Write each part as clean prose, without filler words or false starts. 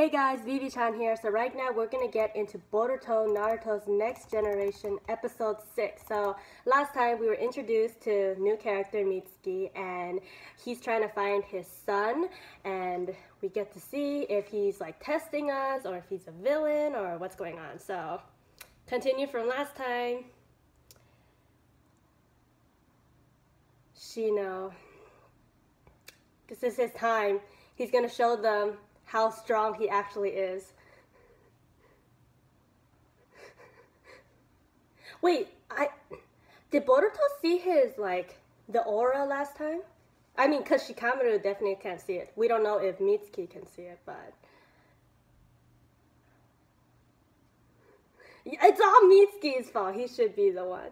Hey guys, Vivi-chan here. So right now we're going to get into Boruto, Naruto's Next Generation, Episode 6. So last time we were introduced to new character Mitsuki, and he's trying to find his son, and we get to see if he's like testing us or if he's a villain or what's going on. So continue from last time. Shino. This is his time. He's going to show them how strong he actually is. Wait, did Boruto see his, like, the aura last time? I mean, because Shikamaru definitely can't see it. We don't know if Mitsuki can see it, but it's all Mitsuki's fault. He should be the one.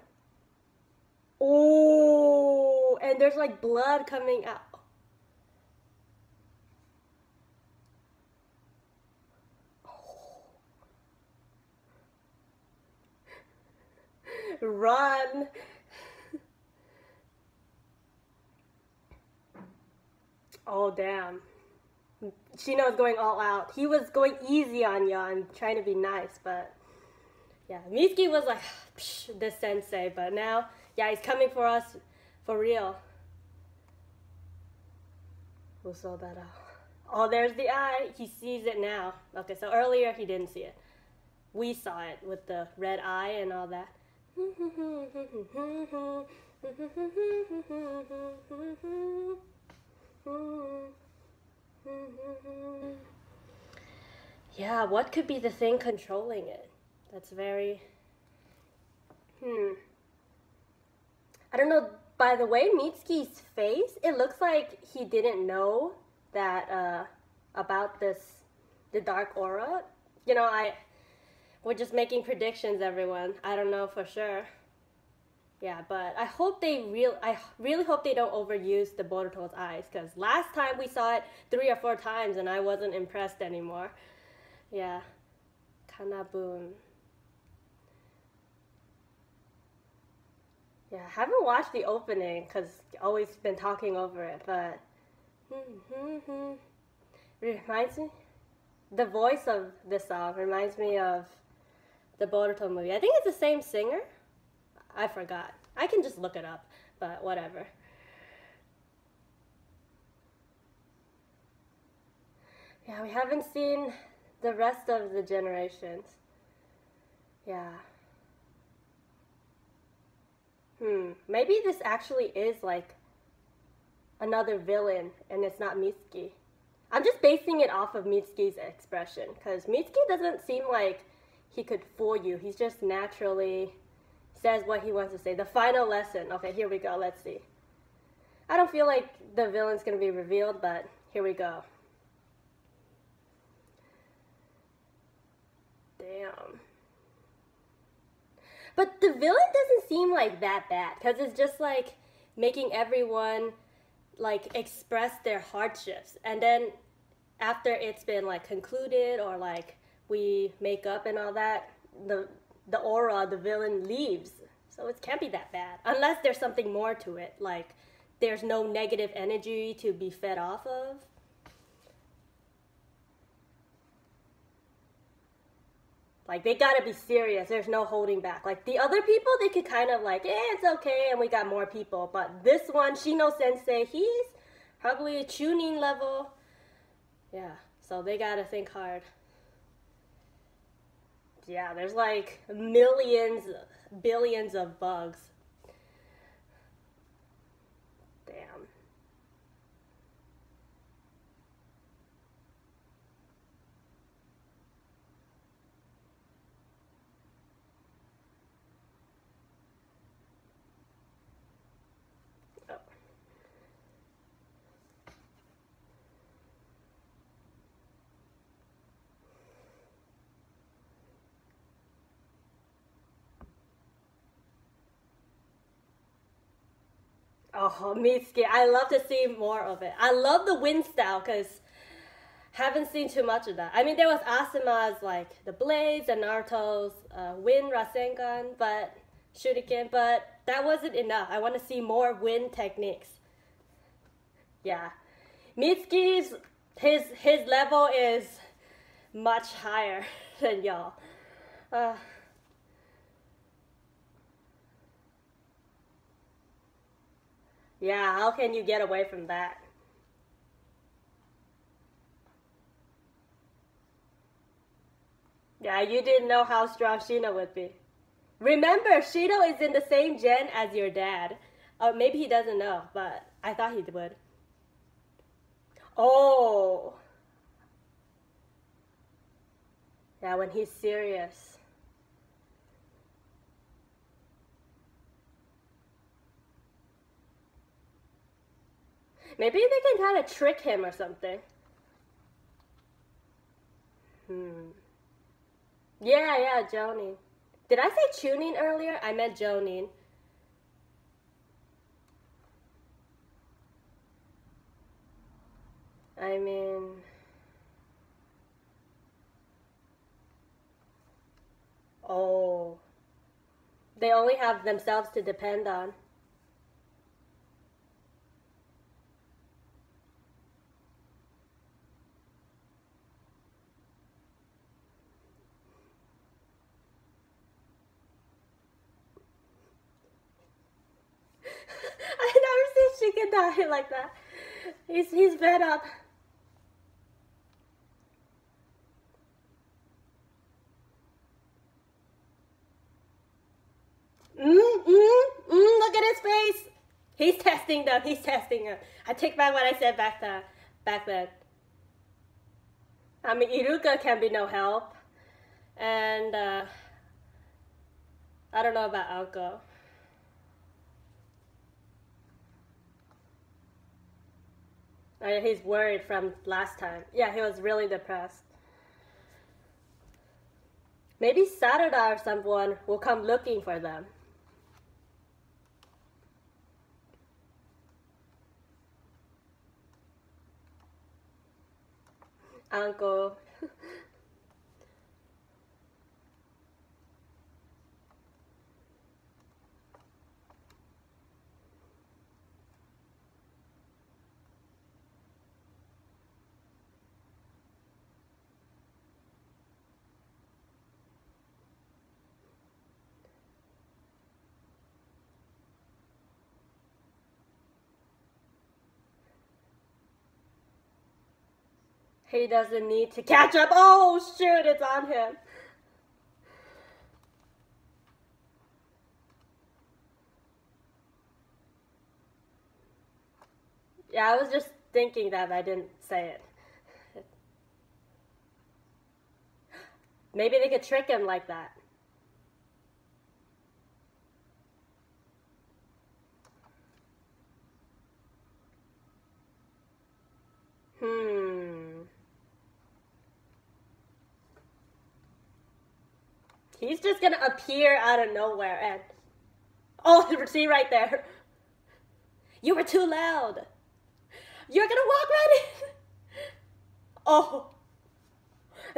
Oh, and there's like blood coming out. Run. Oh, damn. Shino's going all out. He was going easy on ya and trying to be nice, but yeah, Mitsuki was like, psh, the sensei, but now, yeah, he's coming for us for real. Who saw that out? Oh, there's the eye. He sees it now. Okay, so earlier he didn't see it. We saw it with the red eye and all that. Yeah, what could be the thing controlling it? That's very... I don't know. By the way, Mitsuki's face, it looks like he didn't know that about this, the dark aura. You know, we're just making predictions, everyone. I don't know for sure. Yeah, but I hope they I really hope they don't overuse the Boruto's eyes, because last time we saw it 3 or 4 times and I wasn't impressed anymore. Yeah. Kanabun. Yeah, I haven't watched the opening because I've always been talking over it, but reminds me, the voice of the song reminds me of the Boruto movie. I think it's the same singer. I forgot. I can just look it up, but whatever. Yeah, we haven't seen the rest of the generations. Yeah. Maybe this actually is like another villain and it's not Mitsuki. I'm just basing it off of Mitsuki's expression, because Mitsuki doesn't seem like he could fool you. He's just naturally says what he wants to say. The final lesson. Okay, here we go. Let's see. I don't feel like the villain's going to be revealed, but here we go. Damn. But the villain doesn't seem like that bad, because it's just like making everyone like express their hardships. And then after it's been like concluded, or like we make up and all that, the aura, the villain leaves. So it can't be that bad, unless there's something more to it, like there's no negative energy to be fed off of. Like, they gotta be serious. There's no holding back. Like, the other people, they could kind of like, it's okay, and we got more people. But this one, Shino-sensei, he's probably a tuning level. Yeah, so they gotta think hard. Yeah, there's like millions, billions of bugs. Damn. Oh, Mitsuki, I love to see more of it. I love the wind style, because haven't seen too much of that. I mean, there was Asuma's, like, the blades and Naruto's wind Rasengan, but Shuriken, but that wasn't enough. I want to see more wind techniques. Yeah. Mitsuki's, his level is much higher than y'all. Yeah, how can you get away from that? Yeah, you didn't know how strong Shino would be. Remember, Shino is in the same gen as your dad. Or maybe he doesn't know, but I thought he would. Oh! Yeah, when he's serious. Maybe they can kind of trick him or something. Yeah, Jonin. Did I say Chunin earlier? I meant Jonin. I mean... Oh. They only have themselves to depend on. Shikadai die like that. He's fed up. Look at his face. He's testing them. He's testing them. I take back what I said back then. I mean, Iruka can be no help, and I don't know about Alko. He's worried from last time. Yeah, he was really depressed. Maybe Sarada or someone will come looking for them. Uncle. He doesn't need to catch up. Oh shoot, it's on him. Yeah, I was just thinking that, but I didn't say it. Maybe they could trick him like that. He's just gonna appear out of nowhere and... Oh, see right there. You were too loud. You're gonna walk right in. Oh.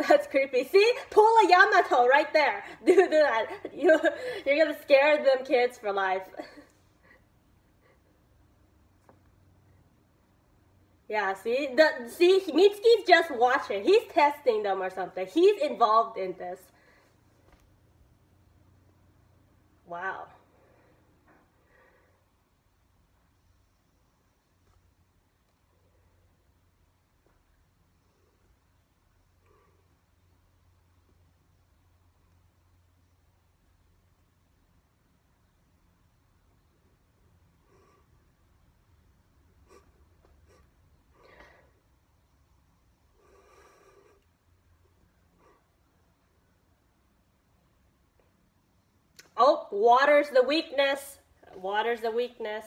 That's creepy. See? Pull a Yamato right there. Do that. You're gonna scare them kids for life. Yeah, see? See, Mitsuki's just watching. He's testing them or something. He's involved in this. Wow. Oh, water's the weakness. Water's the weakness.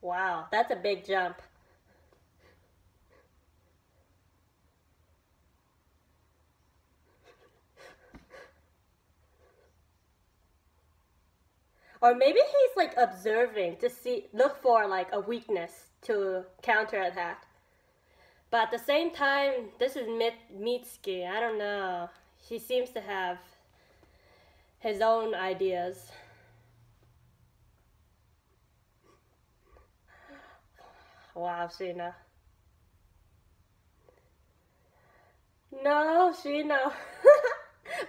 Wow, that's a big jump. Or maybe he's like observing to see, look for like a weakness to counterattack. But at the same time, this is Mitsuki. I don't know. He seems to have his own ideas. alive, Shino. No, Shino.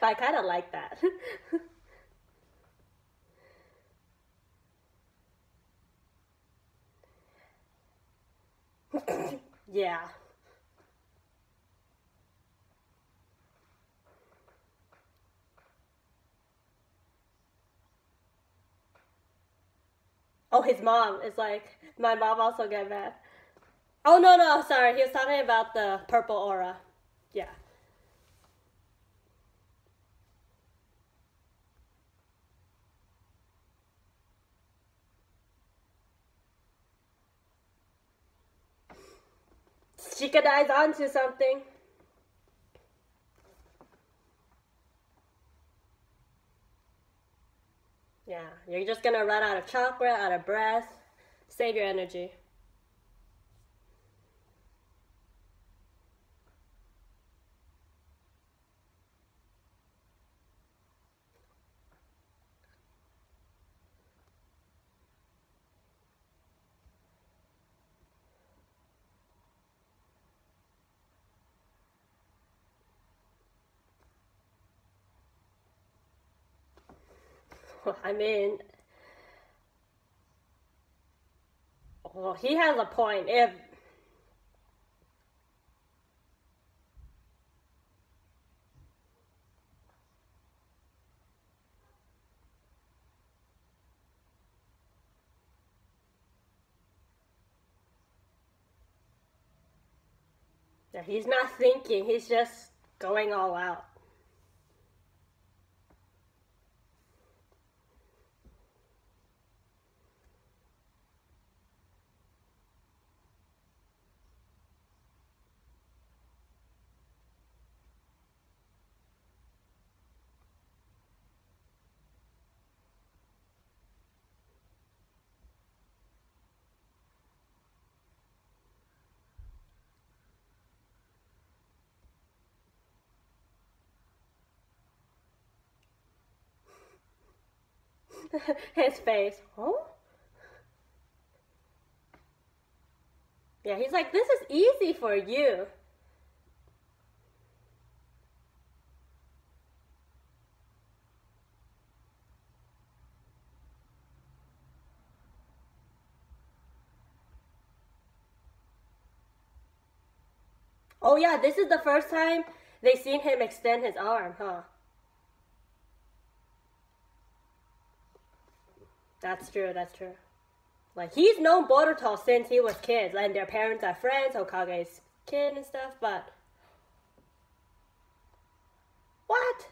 But I kind of like that. Yeah. Oh, his mom is like, my mom also got mad. Oh, no, sorry. He was talking about the purple aura. Yeah. Shikadai's onto something. Yeah, you're just gonna run out of chakra, out of breath. Save your energy. I mean, well, he has a point. If yeah, he's not thinking, he's just going all out. His face. Oh? Yeah, he's like, this is easy for you. Oh yeah, this is the first time they seen him extend his arm, huh? That's true, that's true. Like, he's known Boruto since he was kids, and their parents are friends, Hokage's kid and stuff, but... What?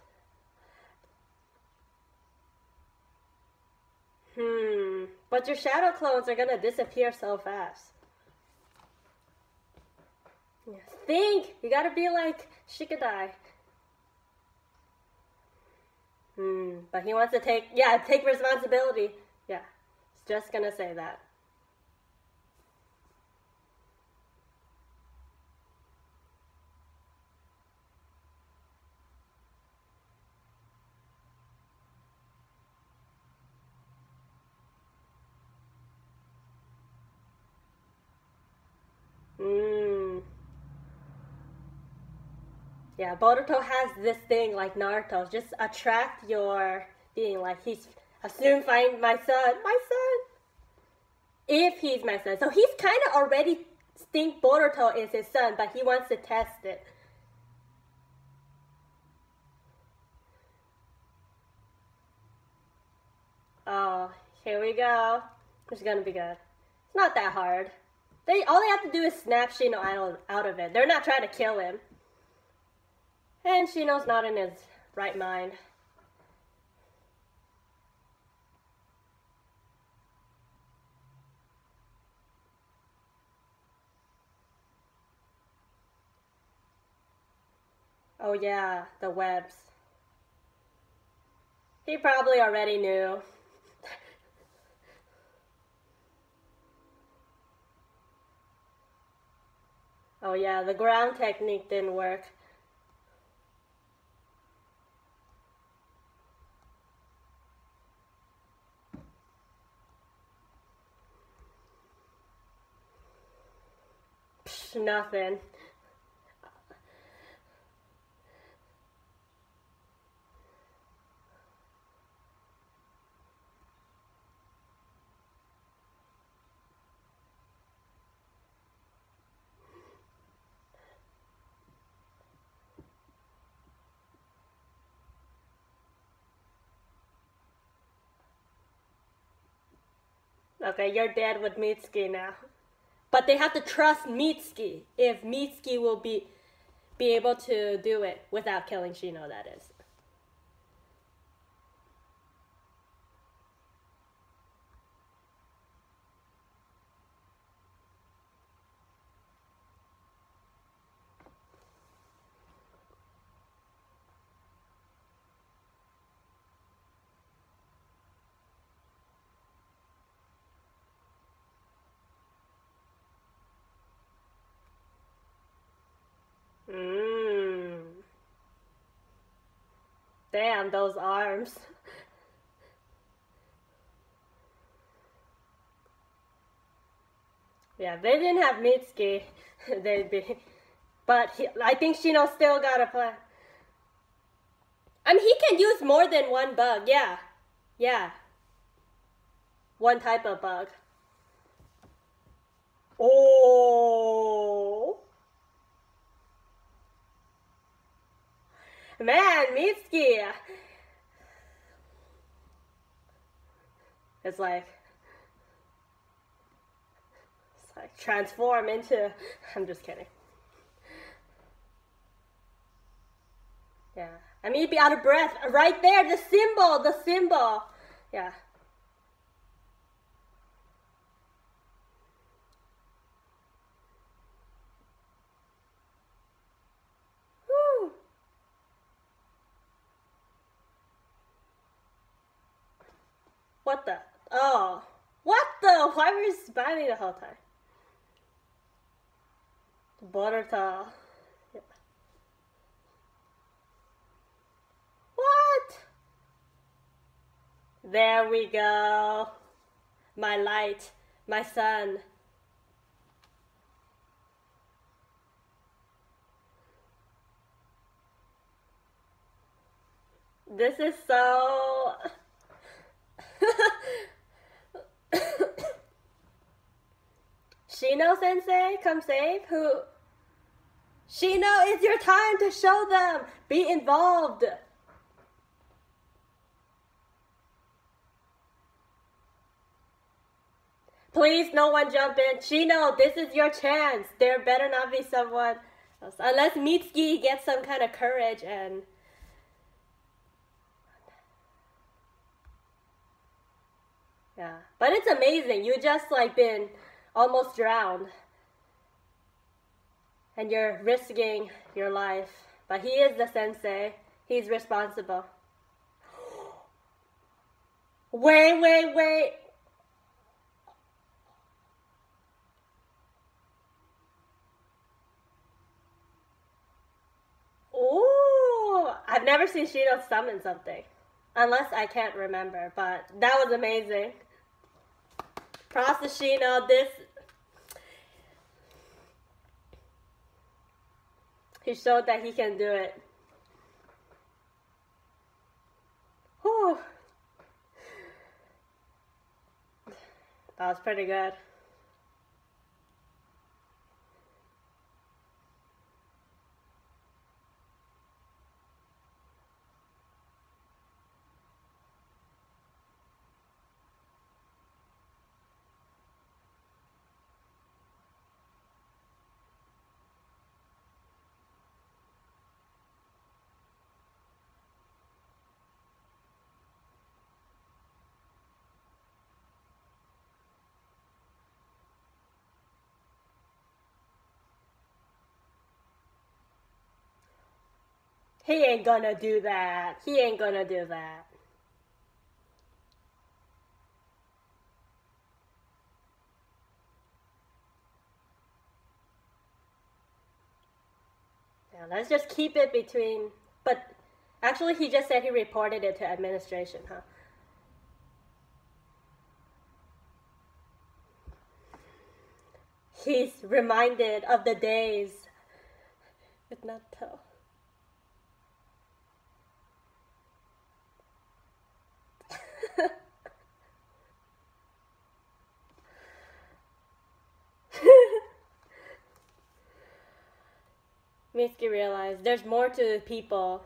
But your shadow clones are gonna disappear so fast. Yeah. Think! You gotta be like Shikadai. But he wants to take responsibility. Yeah, just gonna say that. Yeah, Boruto has this thing like Naruto, just attract your being, like he's... I soon find my son, if he's my son. So he's kind of already think Boruto is his son, but he wants to test it. Oh, here we go. It's gonna be good. It's not that hard. All they have to do is snap Shino out of it. They're not trying to kill him. And Shino's not in his right mind. Oh yeah, the webs. He probably already knew. Oh yeah, the ground technique didn't work. nothing. Okay, you're dead with Mitsuki now. But they have to trust Mitsuki if Mitsuki will be able to do it without killing Shino, that is. Damn, those arms. Yeah, if they didn't have Mitsuki, they'd be... But I think Shino still got a plan. I mean, he can use more than one bug, yeah. Yeah. One type of bug. Oh... Man, Mitsuki! It's like transform into... I'm just kidding. Yeah. I mean, you'd be out of breath. Right there, the symbol! The symbol! Yeah. What the? Oh. What the? Why were you smiling the whole time? Boruto. Yeah. What? There we go. My light. My sun. This is so... Shino sensei, come save who? Shino, it's your time to show them. Be involved. Please, no one jump in. Shino, this is your chance. There better not be someone else. Unless Mitsuki gets some kind of courage and... Yeah, but it's amazing. You just like been almost drowned. And you're risking your life. But he is the sensei. He's responsible. Wait, wait, wait. Ooh, I've never seen Shino summon something. Unless I can't remember, but that was amazing. Props to Shino, this... He showed that he can do it. Whew. That was pretty good. He ain't gonna do that. He ain't gonna do that. Now let's just keep it between... But actually he just said he reported it to administration, huh? he's reminded of the days with Naruto. Mitsuki realized there's more to the people.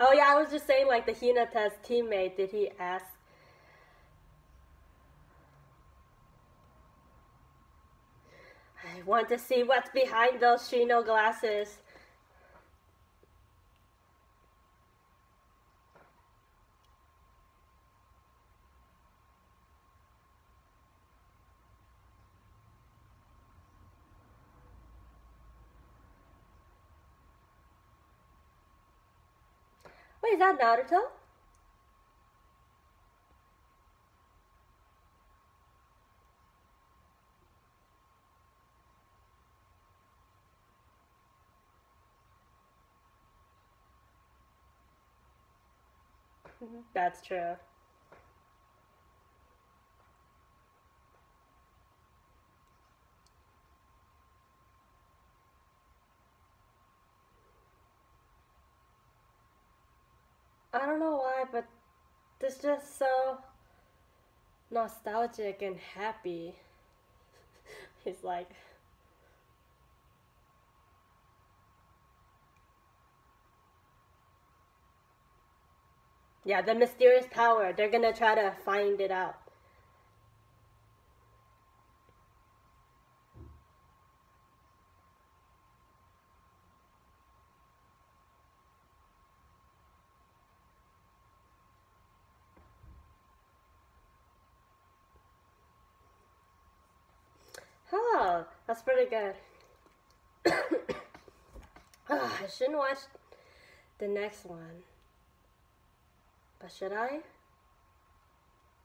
Oh yeah, I was just saying, like, the Hinata's teammate, did he ask? I want to see what's behind those Shino glasses. Wait, is that Naruto? That's true. I don't know why, but it's just so nostalgic and happy. He's like, yeah, the mysterious power, they're gonna try to find it out. Oh, that's pretty good. Oh, I shouldn't watch the next one. But should I?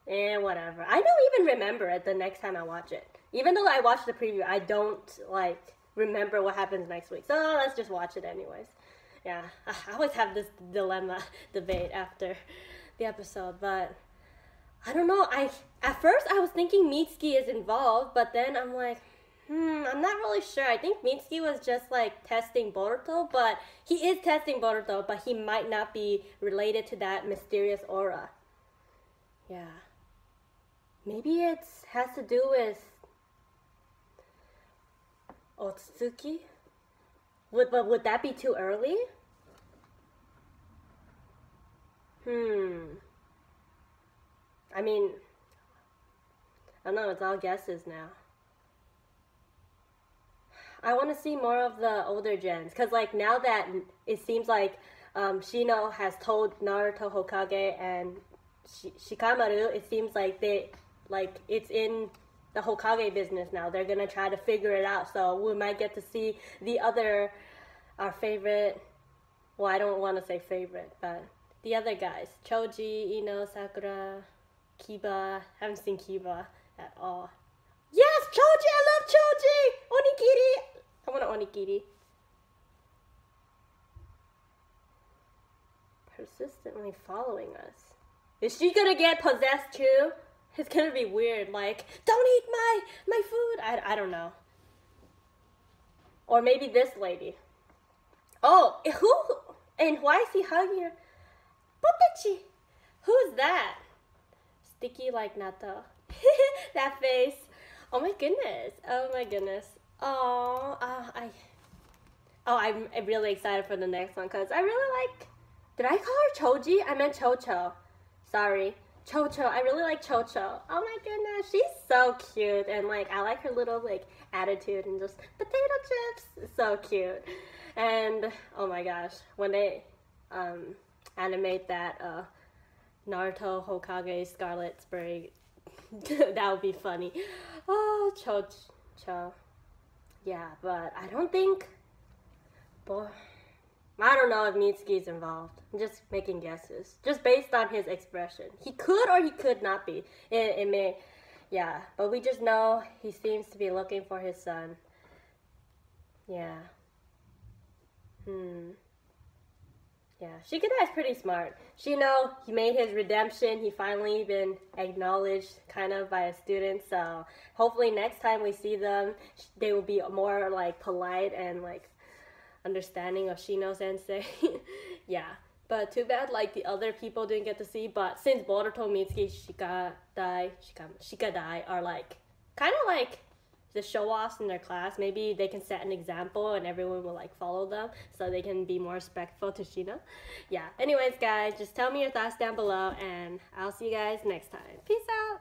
Eh, whatever. I don't even remember it the next time I watch it. Even though I watched the preview, I don't, like, remember what happens next week. So let's just watch it anyways. Yeah, I always have this dilemma debate after the episode, but I don't know, at first I was thinking Mitsuki is involved, but then I'm like, I'm not really sure. I think Mitsuki was just like testing Boruto, but he is testing Boruto, but he might not be related to that mysterious aura. Yeah. Maybe it has to do with Otsutsuki? But would that be too early? I mean, I don't know, it's all guesses now. I want to see more of the older gens, because like now that it seems like Shino has told Naruto Hokage and Shikamaru, it seems like it's in the Hokage business now. They're going to try to figure it out, so we might get to see the other, our favorite, well, I don't want to say favorite, but the other guys, Choji, Ino, Sakura, Kiba. I haven't seen Kiba at all. Yes, Choji! I love Choji! Onigiri! I want an onigiri. Persistently following us. Is she gonna get possessed too? It's gonna be weird, like, don't eat my food! I don't know. Or maybe this lady. Oh, who? And why is he hugging her? Popechi! Who's that? Sticky like Naruto. That face. Oh my goodness. Oh my goodness. Oh, I'm really excited for the next one because I really like, did I call her Choji? I meant Chocho. Sorry. Chocho. I really like Chocho. Oh my goodness. She's so cute. And like, I like her little like attitude and just potato chips. It's so cute. And oh my gosh, when they animate that Naruto Hokage Scarlet Sprig. That would be funny. Oh, Chocho. Yeah, but I don't think, boy, I don't know if Mitsuki's involved. I'm just making guesses. Just based on his expression. He could or he could not be. It may, yeah. But we just know he seems to be looking for his son. Yeah. Yeah, Shikadai is pretty smart. Shino, he made his redemption. He finally been acknowledged kind of by his students. So hopefully next time we see them, they will be more like polite and like understanding of Shino sensei. Yeah, but too bad like the other people didn't get to see. But since Boruto, Mitsuki, Shikadai are like kind of like the show-offs in their class, maybe they can set an example and everyone will like follow them so they can be more respectful to Shino. Yeah, anyways guys, just tell me your thoughts down below and I'll see you guys next time. Peace out!